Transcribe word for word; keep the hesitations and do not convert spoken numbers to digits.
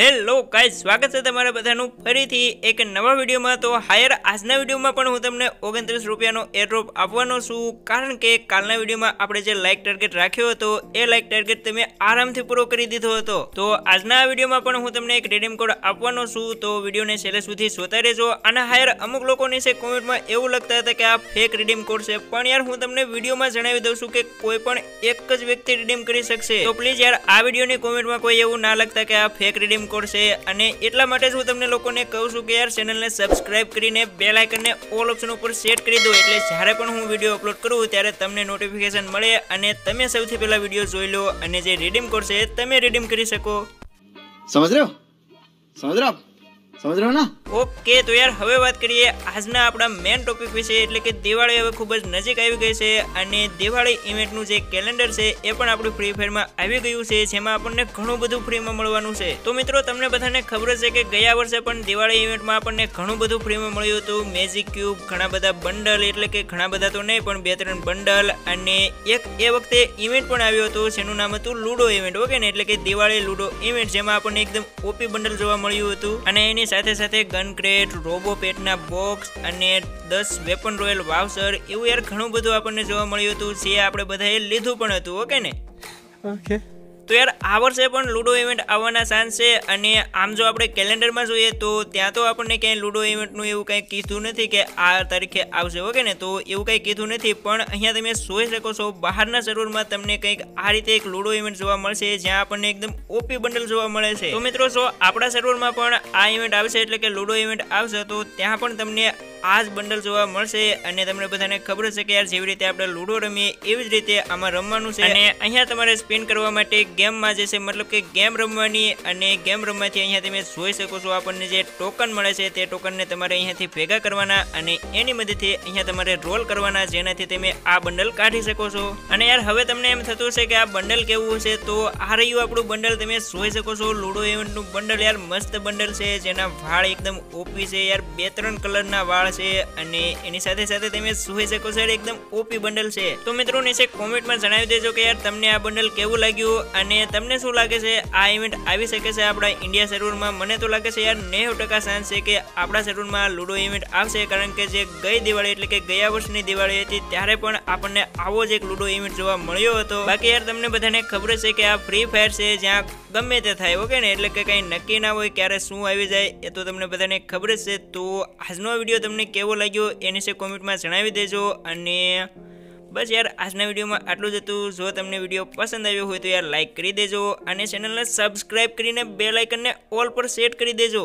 Hello guys, स्वागत है तमारा बधानु फरीथी एक नवा वीडियो में। तो हायर आजना वीडियो में पण हुं तमने ओगणत्रीस रुपयानो एयरड्रॉप आपवानो छुं, कारण के कालना वीडियो में आपणे जे लाइक टार्गेट राख्यो हतो ए लाइक टार्गेट तमे आरामथी पूरो करी दीधो हतो। तो आजना वीडियो में पण हुं तमने एक रिडीम कोड आपवानो छुं, तो विडियोने छेल्ले सुधी जोता रहेजो। अने हायर अमुक लोकोने छे कमेंटमां एवुं लखता हता के आ फेक रिडीम कोड छे, पण यार हुं तमने विडियोमां जणावी दऊं छुं के कोई पण एक ज व्यक्ति रिडीम करी शकशे। तो प्लीज यार आ विडियोनी कमेंटमां कोई एवुं ना लखता के आ फेक रिडीम दिवाळी हवे खूब नजीक आई गई है। दिवाळी इवेंट नु जे कैलेंडर छे ए पण आपणी फ्री फायर मां आवी गयुं छे, जेमां आपणने घणुं बधुं फ्री मां मळवानुं छे। तो मित्रों तमने बधाने खबर छे के गया वर्षे पण दिवाळी इवेंट मां आपणने घणुं बधुं फ्री मां मळ्युं हतुं। मेजिक क्यूब, घणा बधा बंडल, एटले के घणा बधा तो नहीं पण बे त्रण बंडल, अने एक ए वखते इवेंट पण आव्यो हतो जेनुं नाम हतुं लूडो इवेंट। ओके ने एटले के दिवाळी लूडो इवेंट, जेमां आपणने एकदम ओपी बंडल जोवा मळ्युं हतुं, अने एनी साथे साथे गन क्रेट, रोबो पेटना बॉक्स अने दस वेपन रॉयल वाउचर एवुं यार घणुं बधुं आपणने जोवा मळ्युं हतुं, जे आपणे बधाए लीधुं पण हतुं। ओके ने ओके तो यार आ वर्षे पण लूडो इवेंट आवाना चांस छे, अने आम जो आपणे कैलेंडर में जोईए तो त्यां तो आपणे कंई लूडो इवेंटनुं एवुं कंई कीधुं नथी के आ तारीखे आवशे। ओके ने तो एवुं कंई कीधुं नथी, पण अहींया तमे जोई शको छो बहाરના શરૂરમાં तमने कंईक आ रीते एक लूडो इवेंट जोवा मळशे, ज्यां आपणने एकदम ओपी बंडल जोवा मळे छे। तो मित्रों जो आपणा શરૂરમાં પણ आ इवेंट आवशे एटले के लूडो इवेंट आवशे तो त्यां पण तमने आज बंडल जोवा मळशे। अने तमने बधाने खबर छे के यार जेवी रीते आपणे लूडो रमीए एवी ज रीते आमां रमवानुं छे, अने अहींया तमारे स्पिन करवा माटे गेम में जैसे मतलब के गेम रमवानी, अने गेम रमवाथी अहींया तमे जोई शको छो आपणने जे टोकन मळे छे ते टोकन ने तमारे अहींयाथी भेगा करवाना, अने एनी मददथी अहींया तमारे रोल करवाना, जेनाथी तमे आ बंडल काढी शको छो। अने यार हवे तमने एम थतुं छे के आ बंडल केवुं छे, तो आ रह्युं आपणुं बंडल, तमे जोई शको छो लूडो इवेंटनुं बंडल। यार मस्त बंडल छे, जेना वाळ एकदम ओपी छे, यार बे त्रण कलरना वाळ छे, अने एनी साथे साथे तमे जोई शको छो एकदम ओपी बंडल छे। तो मित्रों नीचे कमेंटमां जणावी देजो के यार तमने आ बंडल केवुं लाग्युं, अने तमने शुं लागे छे आ इवेंट आवी शके छे आपड़ा इंडिया सर्वरमां। मने तो लागे छे यार नब्बे टका चांस छे के आपड़ा सर्वरमां लूडो इवेंट आवशे, कारण के जे गई दिवाळी एटले के गया वर्षनी दिवाळी हती त्यारे पण आपणने आवो ज एक लूडो इवेंट जोवा मळ्यो हतो। बाकी यार तमने बधाने खबर छे के आ फ्री फायर छे, ज्यां गमे ते थाय। ओके ने एटले के कंई नक्की ना होय क्यारे शुं आवी जाय, ए तो तमने बधाने खबर छे। तो आजनो विडियो तमने केवो लाग्यो ए विषे कमेंटमां जणावी देजो, अने बस यार आज विडियो में आटलू ज हतुं। जो तमने विडियो पसंद आव्यो होय तो यार लाइक करी देजो, अने चेनल ने सब्सक्राइब करीने बेल आइकन ने ऑल पर सेट करी देजो।